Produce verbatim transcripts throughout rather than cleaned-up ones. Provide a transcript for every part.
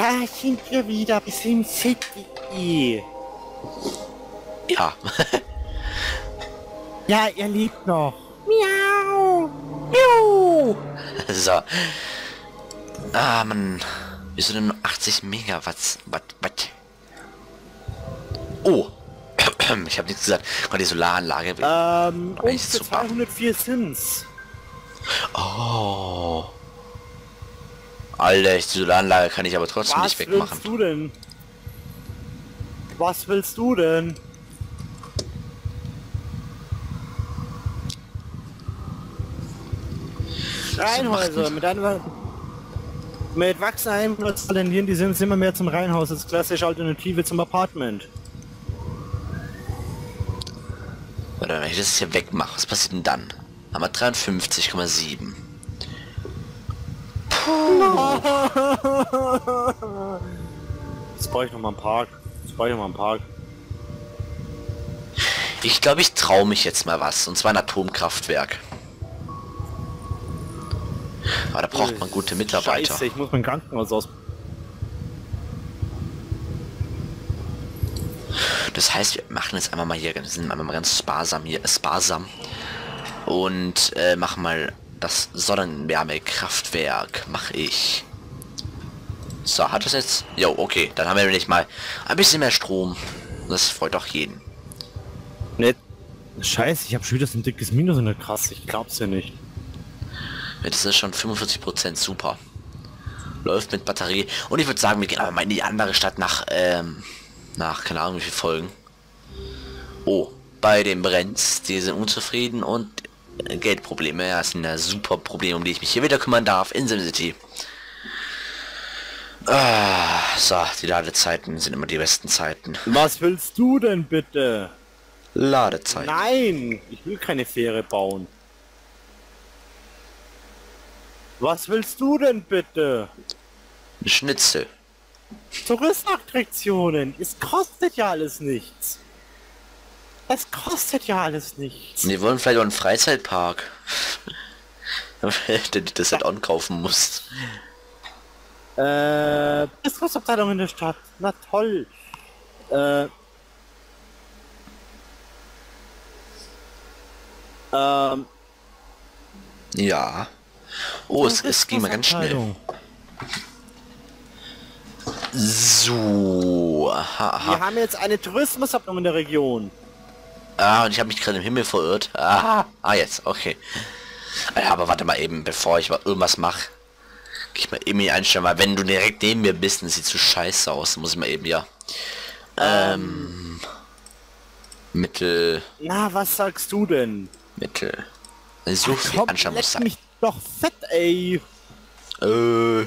Da sind wir wieder bis in SimCity. Ja. Ja, ihr lebt noch. Miau. Miau. So. Ah, Mann. Wir sind nur achtzig Megawatt. Watt, Watt. Oh. Ich habe nichts gesagt. Die Solaranlage. Ähm, und für zweihundertvier Sims. Oh. Alter, die Solaranlage kann ich aber trotzdem Was nicht wegmachen. Was willst du denn? Was willst du denn? Reihenhäuser, mit einem... Mit Wachsheim tendieren die Sims immer mehr zum Reihenhaus als klassische Alternative zum Apartment. Warte, wenn ich das hier wegmache, was passiert denn dann? Aber dreiundfünfzig Komma sieben. Puh. Jetzt brauche ich noch mal einen Park. Jetzt brauche ich noch mal einen Park. Ich glaube, ich traue mich jetzt mal was. Und zwar ein Atomkraftwerk. Aber da braucht man gute Mitarbeiter. Scheiße, ich muss mein Krankenhaus aus... Das heißt, wir machen jetzt einmal mal hier, sind einmal mal ganz sparsam hier, sparsam. Und äh, machen mal das Sonnenwärmekraftwerk, mache ich. So, hat das jetzt? Jo, okay, dann haben wir nämlich mal ein bisschen mehr Strom. Das freut doch jeden. Ne, scheiße, ich habe schon wieder so ein dickes Minus in der Krasse, ich glaub's ja nicht. Das ist schon fünfundvierzig Prozent, super. Läuft mit Batterie. Und ich würde sagen, wir gehen aber mal in die andere Stadt nach, ähm, nach, keine Ahnung wie viele Folgen. Oh, bei dem Brenz, die sind unzufrieden und Geldprobleme. Ja, das sind ja super Probleme, um die ich mich hier wieder kümmern darf in SimCity. Ah, so, die Ladezeiten sind immer die besten Zeiten. Was willst du denn bitte? Ladezeiten. Nein, ich will keine Fähre bauen. Was willst du denn bitte? Schnitzel. Touristenattraktionen. Es kostet ja alles nichts. Es kostet ja alles nichts. Wir wollen vielleicht auch einen Freizeitpark. Wenn du das halt ankaufen musst. Äh, Diskursabteilung in der Stadt. Na toll. Äh. Ähm. Ja. Oh, es, es ging mal ganz schnell. So. Aha, aha. Wir haben jetzt eine Tourismusabteilung in der Region. Ah, und ich habe mich gerade im Himmel verirrt. Ah, ah jetzt, okay. Aber warte mal eben, bevor ich mal irgendwas mache. Ich mal eben hier einstellen, weil wenn du direkt neben mir bist, dann sieht zu scheiße aus. Muss ich mal eben, ja. Ähm. Mittel. Na, was sagst du denn? Mittel. So viel anschauen muss sein. Doch fett, ey. Äh.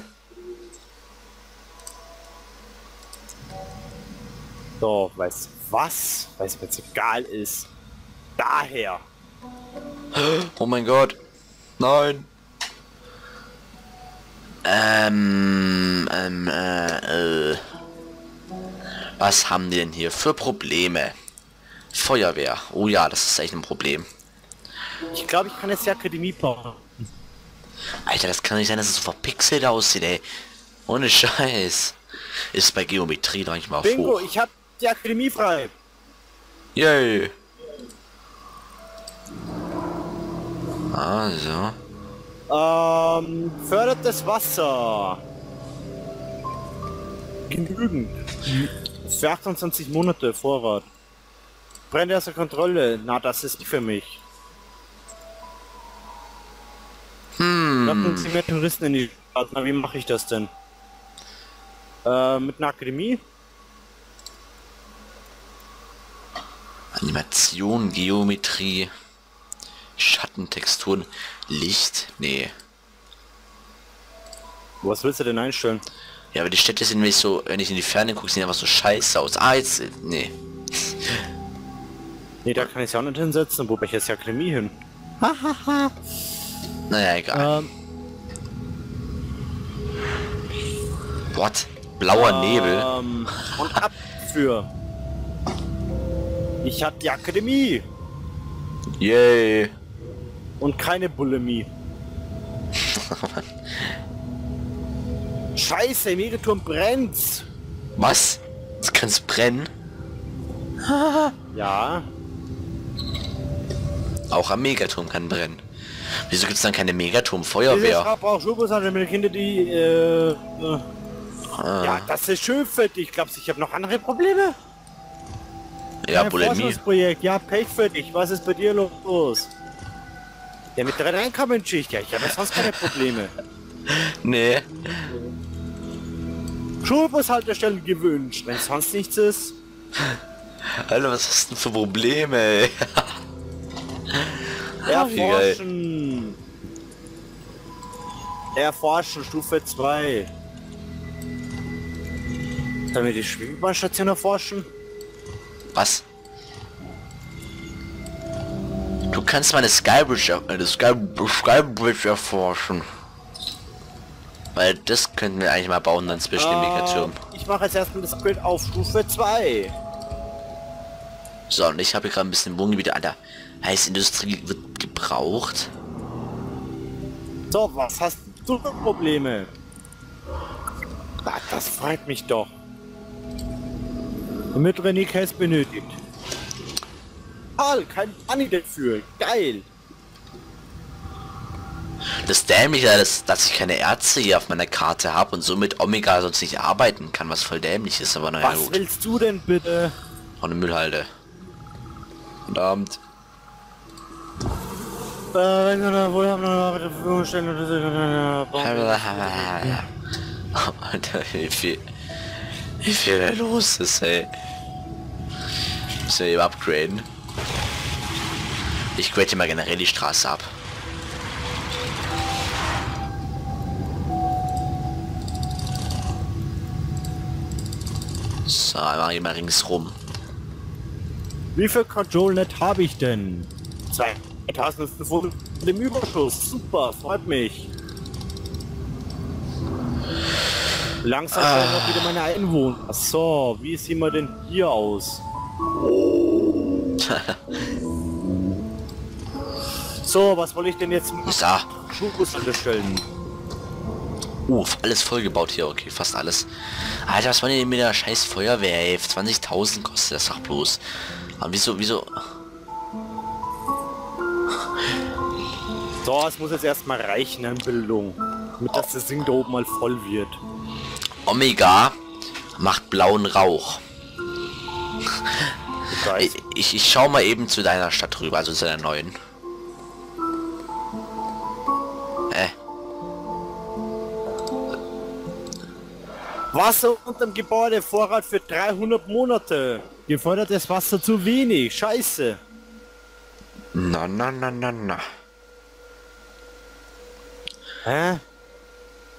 So, weißt was? Weiß mir jetzt egal ist. Daher. Oh mein Gott. Nein. Ähm, ähm, äh, äh. Was haben die denn hier für Probleme? Feuerwehr. Oh ja, das ist echt ein Problem. Ich glaube, ich kann jetzt die Akademie bauen. Alter, das kann nicht sein, dass es so verpixelt aussieht, ey. Ohne Scheiß. Ist bei Geometrie doch nicht mal Bingo, hoch. Ich hab die Akademie frei. Yay. Also. Ähm, fördert das Wasser. Genügend. Für achtundzwanzig Monate Vorrat. Brennt erst der Kontrolle. Na, das ist nicht für mich. Locken Sie mehr Touristen in die Stadt. Na, wie mache ich das denn? Äh, mit einer Akademie? Animation, Geometrie, Schattentexturen, Licht, nee. Was willst du denn einstellen? Ja, aber die Städte sind, wenn ich so, wenn ich in die Ferne gucke, sehen einfach so scheiße aus. Ah, jetzt, nee. Nee, da kann ich es ja auch nicht hinsetzen, wobei ich jetzt die Akademie hin. Hahaha. Naja, egal. Ähm, What? Blauer ähm, Nebel? Und ab für. Ich hab die Akademie. Yay. Und keine Bulimie. Scheiße, im Egerturm brennt's. Was? Das kann's brennen? Ja. Auch am Megaturm kann brennen. Wieso gibt's dann keine Megaturm-Feuerwehr? Ich hab auch Schubusante mit Kinder, die, äh, äh. Ah. Ja, das ist schön für dich. Ich glaub's, ich habe noch andere Probleme. Ja, Bulimie. Ja, Pech für dich. Was ist bei dir los? Ja, mit der Einkommensschicht. Ja, ich habe sonst keine Probleme. Nee. Schulbushaltestellen gewünscht, wenn sonst nichts ist. Alter, was hast du denn für Probleme, ey? Erforschen. Erforschen, Stufe zwei. Sollen wir die Schwimmbahnstation erforschen? Was? Du kannst meine Skybridge, äh, Sky, Skybridge erforschen. Weil das könnten wir eigentlich mal bauen dann zwischen dem Megatürm. Uh, ich mache jetzt erstmal das Grid auf Stufe zwei. So, und ich habe gerade ein bisschen Wohngebiete, Alter. Heißt, Industrie wird gebraucht. So, was hast du für Probleme? Ach, das freut mich doch. Damit René Kess benötigt. Hall, kein Anni dafür. Geil. Das Dämliche ist, dass ich keine Ärzte hier auf meiner Karte habe und somit Omega sonst nicht arbeiten kann, was voll dämlich ist, aber naja, gut. Was willst du denn bitte? Von der Müllhalde. Guten Abend. Alter, wie viel, wie viel da los ist, ey. Müssen wir eben upgraden. Ich grade mal generell die Straße ab. So, mache ich mal ringsrum. Wie viel Control-Net habe ich denn? zweitausendfünfhundert mit dem Überschuss. Super, freut mich. Langsam ah. noch wieder meine Einwohner. So, wie sieht man denn hier aus? So, was wollte ich denn jetzt mit Schulbusselle stellen? Uh, alles vollgebaut hier, okay, fast alles. Alter, was war denn mit der scheiß Feuerwehr, ey? zwanzigtausend kostet das doch bloß. Aber wieso, wieso? So, es muss jetzt erstmal reichen an Bildung. Damit das, das Ding da oben mal voll wird. Omega macht blauen Rauch. Ich, ich, ich schau mal eben zu deiner Stadt rüber, also zu der neuen. Wasser unterm Gebäude, Vorrat für dreihundert Monate. Gefördertes Wasser zu wenig, scheiße. Na, na, na, na, na. Hä?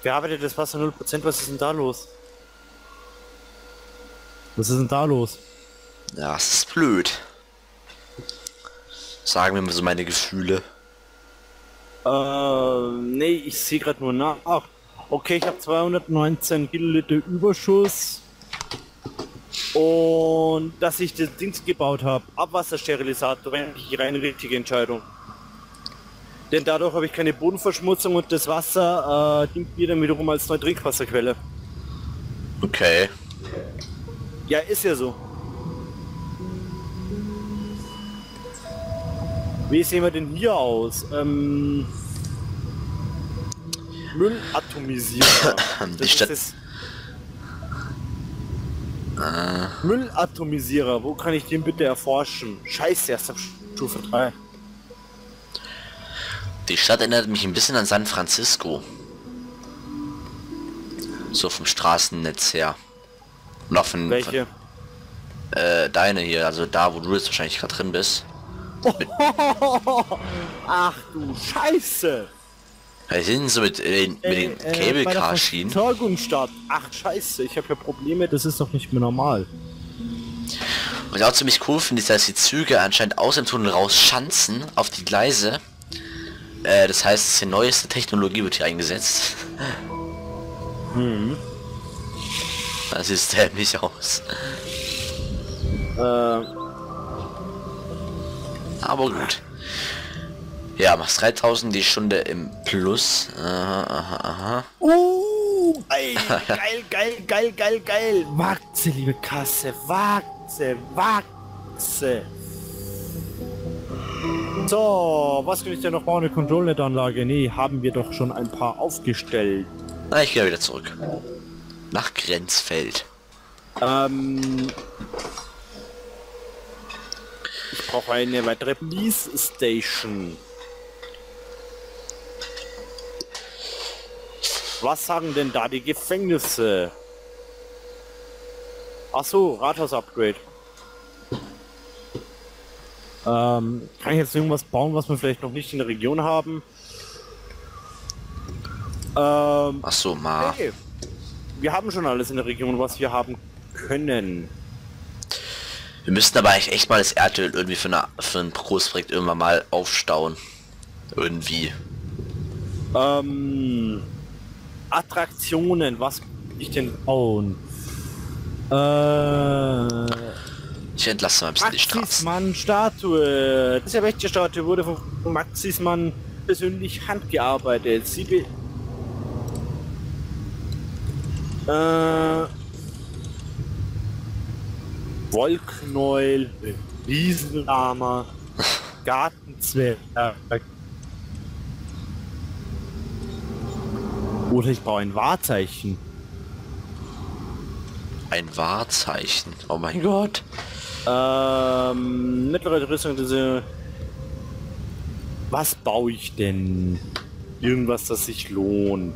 Bearbeitetes Wasser null Prozent, was ist denn da los? Was ist denn da los? Ja, das ist blöd. Sagen wir mal so meine Gefühle. Äh, nee, ich sehe gerade nur nach. Ach. Okay, ich habe zweihundertneunzehn Kiloliter Überschuss und dass ich das Dings gebaut habe, Abwassersterilisator, eigentlich rein richtige Entscheidung. Denn dadurch habe ich keine Bodenverschmutzung und das Wasser äh, dient mir dann wiederum als neue Trinkwasserquelle. Okay. Ja, ist ja so. Wie sehen wir denn hier aus? Ähm... Müllatomisieren. äh. Müllatomisierer, wo kann ich den bitte erforschen? Scheiße, erst ab Stufe drei. Die Stadt erinnert mich ein bisschen an San Francisco. So vom Straßennetz her. Noch von, welche? Von, äh, deine hier, also da wo du jetzt wahrscheinlich gerade drin bist. Ach du Scheiße! Wir sind so mit, äh, mit äh, den Cable Car Schienen. Versorgungsstaat. Ach scheiße, ich habe ja Probleme, das ist doch nicht mehr normal. Und auch ziemlich cool finde ich, dass die Züge anscheinend aus dem Tunnel raus schanzen auf die Gleise. Äh, das heißt, das die neueste Technologie wird hier eingesetzt. Hm. Das sieht dämlich aus. Äh. Aber gut. Ja, machst dreitausend die Stunde im Plus. Aha, aha, aha. Uh, Ey, geil, geil, geil, geil, geil. Wachse, liebe Kasse. Wachse, wachse. So, was will ich denn noch bauen? Eine Control-Net-Anlage? Nee, haben wir doch schon ein paar aufgestellt. Na, ich gehe wieder zurück. Nach Grenzfeld. Ähm... Ich brauche eine weitere Police Station. Was sagen denn da die Gefängnisse? Ach so, Rathaus-Upgrade. Ähm, kann ich jetzt irgendwas bauen, was wir vielleicht noch nicht in der Region haben? Ähm, Ach so, Ma. Hey, wir haben schon alles in der Region, was wir haben können. Wir müssten aber echt, echt mal das Erdöl irgendwie für, eine, für ein Großprojekt irgendwann mal aufstauen. Irgendwie. Ähm, Attraktionen, was ich denn bauen? Äh, ich entlasse mal ein bisschen die Straße. Maxismann-Statue. Diese Wächterstatue wurde von Maxismann persönlich handgearbeitet. Sie be äh, Wollknäuel, Riesenarmer, Gartenzwerg. Oder ich brauche ein Wahrzeichen. Ein Wahrzeichen? Oh mein Gott. Ähm, mittlere Rüstung, diese... Was baue ich denn? Irgendwas, das sich lohnt.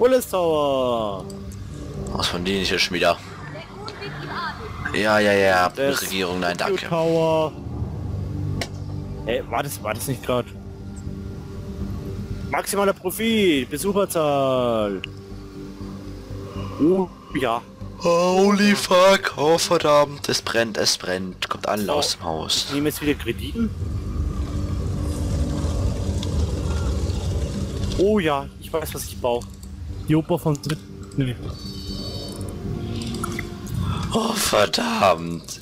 Willis Tower. Was von denen ich ja schon wieder... Ja, ja, ja, das Regierung, nein, danke. Tower. Hey, war das, war das nicht gerade? Maximaler Profit, Besucherzahl. Oh, ja. Holy fuck, oh verdammt, es brennt, es brennt. Kommt alle oh, aus dem Haus. Ich nehme jetzt wieder Krediten. Oh ja, ich weiß, was ich brauche. Die Oper von Dritt... Nee. Oh verdammt.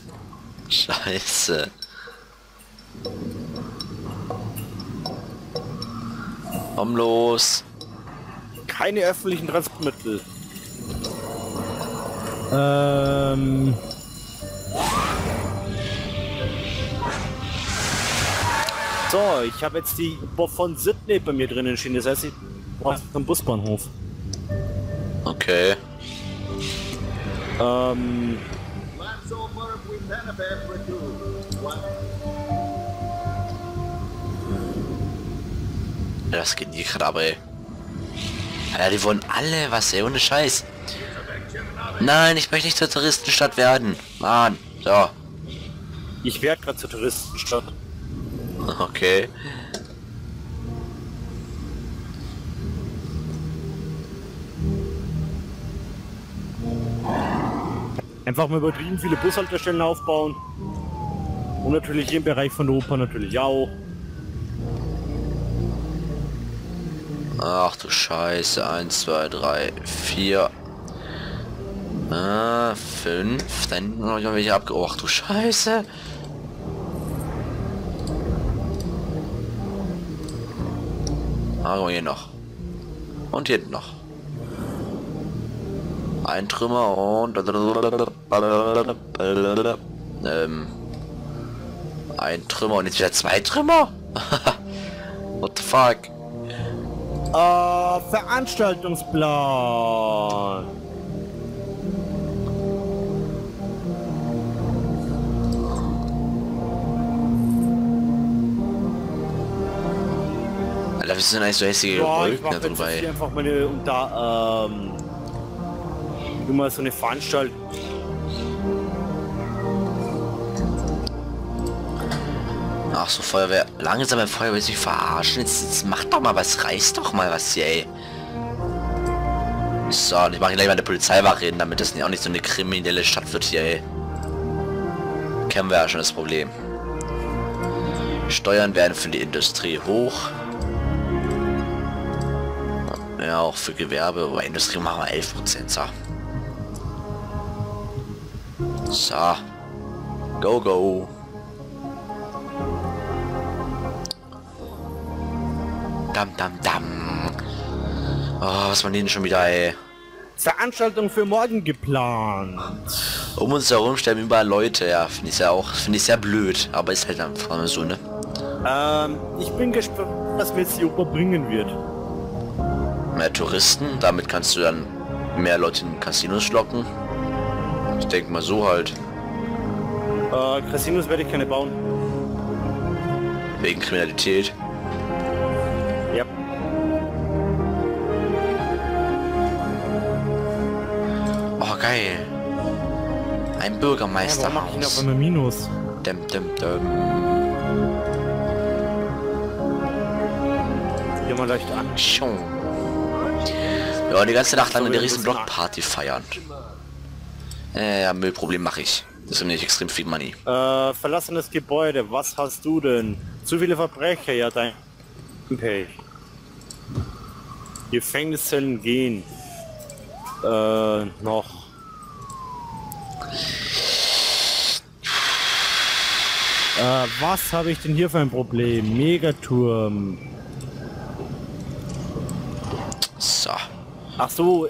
Scheiße. Komm los. Keine öffentlichen Transportmittel. Ähm. So, ich habe jetzt die Bob von Sydney bei mir drinnen stehen. Das heißt, ich brauche einen Busbahnhof. Okay. Ähm. Das geht nicht gerade, aber ey. Alter, die wollen alle was, ey, ohne Scheiß. Nein, ich möchte nicht zur Touristenstadt werden. Mann, so. Ich werde gerade zur Touristenstadt. Okay. Einfach mal übertrieben viele Bushaltestellen aufbauen. Und natürlich im Bereich von der Oper natürlich auch. Ach du Scheiße, eins, zwei, drei, vier, äh, fünf, dann habe ich noch welche abge... Ach du Scheiße. Ah, hier noch. Und hier noch. Ein Trümmer und... Ähm... Ein Trümmer und jetzt wieder zwei Trümmer? What the fuck? Uh, Veranstaltungsplan. Alter, das sind eigentlich so hässliche Wolken da drüber. Ich einfach mal eine, und da, ähm, immer so eine Veranstaltung. Ach so, Feuerwehr. Langsam beim Feuerwehr sich verarschen. Jetzt, jetzt macht doch mal was. Reißt doch mal was hier, ey. So, und ich mache gleich mal eine Polizeiwache hin, damit das auch nicht so eine kriminelle Stadt wird hier, ey. Kennen wir ja schon das Problem. Steuern werden für die Industrie hoch. Ja, auch für Gewerbe. Aber Industrie machen wir elf Prozent, so. So. Go, go. Dam, dam, dam. Oh, was man denen schon wieder, ey. Veranstaltung für morgen geplant. Um uns herum sterben überall Leute, ja. Finde ich ja auch, finde ich sehr blöd. Aber ist halt einfach so, ne? Ähm, ich bin gespannt, was mir jetzt die Oper bringen wird. Mehr Touristen, damit kannst du dann mehr Leute in Casinos locken. Ich denke mal so halt. Äh, Casinos werde ich keine bauen. Wegen Kriminalität. Ja. Oh geil. Ein Bürgermeister. Ja, warum mach ich auf einmal Minus? Dem, dem, dem. Hier mal leicht an. Schon. Ja, die ganze Nacht lang eine riesen Blockparty feiern. Äh, Müllproblem mache ich. Das ist nämlich extrem viel Money. Äh, verlassenes Gebäude, was hast du denn? Zu viele Verbrecher, ja dein... Okay. Gefängniszellen gehen. Äh, noch. Äh, was habe ich denn hier für ein Problem? Megaturm. So. Ach so.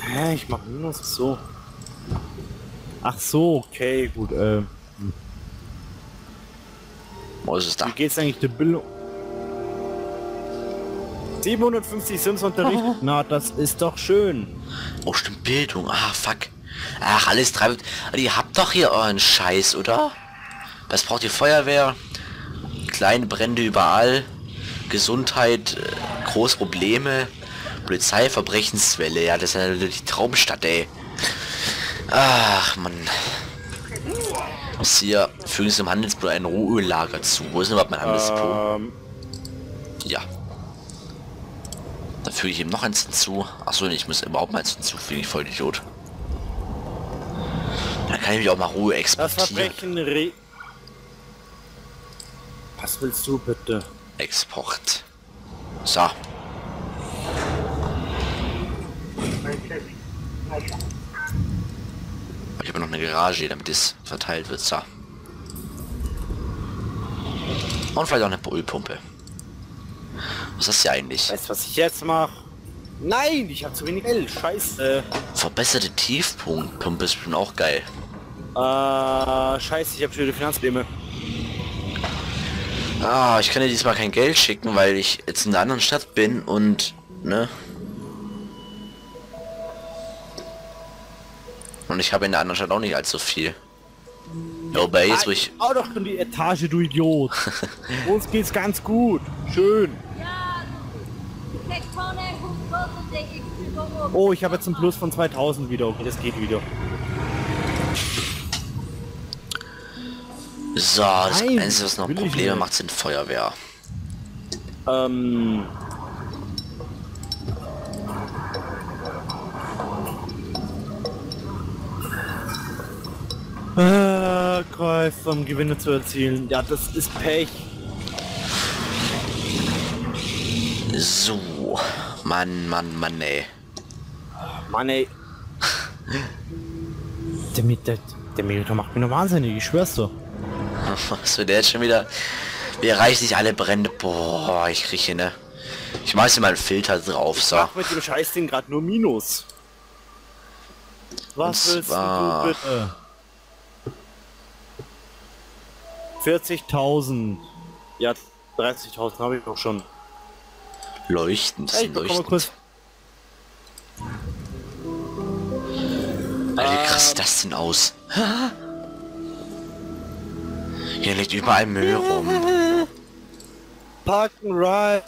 Hä, ich mache nur noch so. Ach so, okay, gut. Äh. Wo ist es da? Wie geht's eigentlich der Bildung? siebenhundertfünfzig Sims Unterricht. Oh. Na, das ist doch schön. Oh, stimmt, Bildung. Ah, fuck. Ach, alles treibt. Ihr habt doch hier euren Scheiß, oder? Was braucht ihr? Feuerwehr? Kleine Brände überall. Gesundheit. Groß Probleme. Polizei, Verbrechenswelle. Ja, das ist ja die Traumstadt, ey. Ach, Mann. Hier fügen Sie im Handelsbüro ein Rohöllager zu. Wo ist denn überhaupt mein Handelsbüro? Ähm. Ja. Da füge ich ihm noch eins hinzu. Achso, ich muss überhaupt mal eins hinzufügen. Ich voll Idiot. Dann kann ich mich auch mal Ruhe exportieren. Re Was willst du bitte? Export. So. Ich habe noch eine Garage, damit es verteilt wird. So. Und vielleicht auch eine Ölpumpe. Was ist das hier eigentlich? Weißt du, was ich jetzt mache? Nein, ich habe zu wenig L. Scheiße. Verbesserte Tiefpunktpumpe ist schon auch geil. Äh, scheiße, ich habe schon die Finanzprobleme. Ah, ich kann dir diesmal kein Geld schicken, weil ich jetzt in einer anderen Stadt bin und, ne? Und ich habe in der anderen Stadt auch nicht allzu viel. Jo, bei jetzt, wo ich... Hau doch in die Etage, du Idiot. Uns geht's ganz gut. Schön. Oh, ich habe jetzt einen Plus von zweitausend wieder. Okay, das geht wieder. So, das Nein, Einzige, was noch Probleme macht, sind Feuerwehr. Ähm... Äh, Käufe, um Gewinne zu erzielen. Ja, das ist Pech. So. Mann, Mann, Mann, ey. Mann, ey. Der Mieter, der Mieter macht mich noch wahnsinnig, ich schwör's dir. So, der jetzt schon wieder... Wir erreichen nicht alle Brände. Boah, ich kriege, ne? Ich mach hier mal einen Filter drauf, so. Ich mach mit dem Scheißding gerade nur Minus. Was willst du bitte? vierzigtausend. Ja, dreißigtausend habe ich auch schon. Leuchten, das ist leuchtend. Alter, wie krass sieht das denn aus? Hier liegt überall Müll rum. Parken Ride.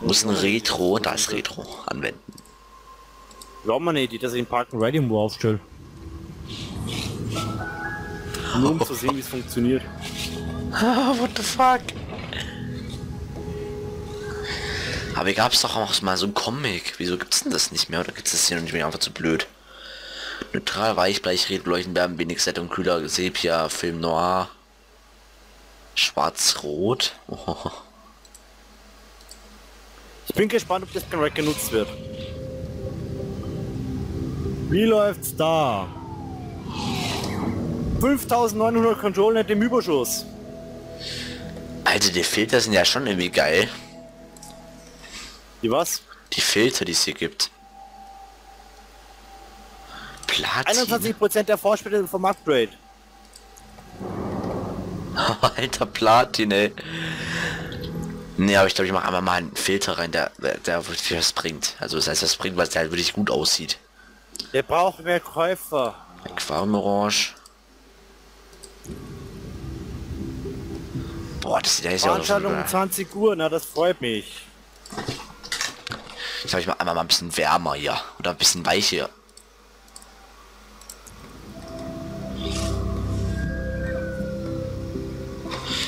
Muss ein Retro, da ist Retro, anwenden. Glaubt man nicht, dass ich den Parken Ride irgendwo aufstelle. Nur um zu sehen, wie es funktioniert. Ah, what the fuck? Aber hier gab es doch auch mal so ein Comic. Wieso gibt's denn das nicht mehr? Oder gibt's das hier noch nicht mehr? Einfach zu blöd. Neutral, Weichbleich, Red, Leuchtenbärben, wenig Settung, Kühler, Sepia, Film Noir. Schwarz-Rot. Oh. Ich bin gespannt, ob das kein Rack genutzt wird. Wie läuft's da? fünftausendneunhundert Controllen hat im Überschuss. Alter, die Filter sind ja schon irgendwie geil. Die was? Die Filter, die es hier gibt. Platin. einundzwanzig Prozent der Vorspiele vom Upgrade. Alter, Platin, ey. Ne, aber ich glaube, ich mache einmal mal einen Filter rein, der, der, der wirklich was bringt. Also das heißt, was bringt, was der halt wirklich gut aussieht. Der braucht mehr Käufer. Aquamorange. Boah, das sieht ja jetzt aus. Um zwanzig Uhr, na, das freut mich. Ich glaube, ich mache einmal mal ein bisschen wärmer hier. Oder ein bisschen weicher.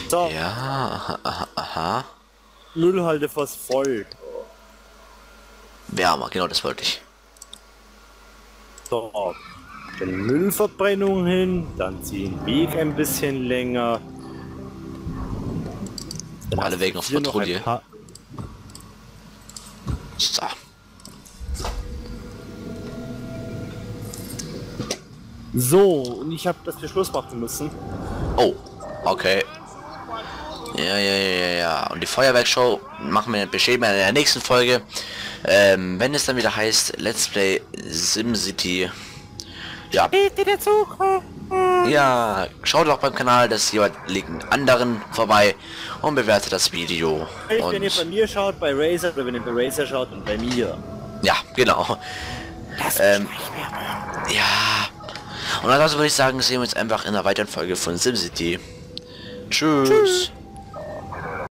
So. Ja, aha, aha. Müllhalde fast voll. Wärmer, genau das wollte ich. So, dann Müllverbrennung hin, dann ziehen Weg ein bisschen länger. Dann alle Wege auf Patrouille. So. So, und ich habe das Schluss machen müssen. Oh, okay. Ja, ja, ja, ja. Und die Feuerwerkshow machen wir, beschämen wir in der nächsten Folge. Ähm, wenn es dann wieder heißt, Let's Play SimCity. Ja. Ja, schaut doch beim Kanal des jeweiligen anderen vorbei und bewertet das Video. Und wenn ihr bei mir schaut, bei Razer, oder wenn ihr bei Razer schaut und bei mir. Ja, genau. Das ähm, ja. Und ansonsten würde ich sagen, sehen wir uns einfach in einer weiteren Folge von SimCity. Tschüss. Tschüss.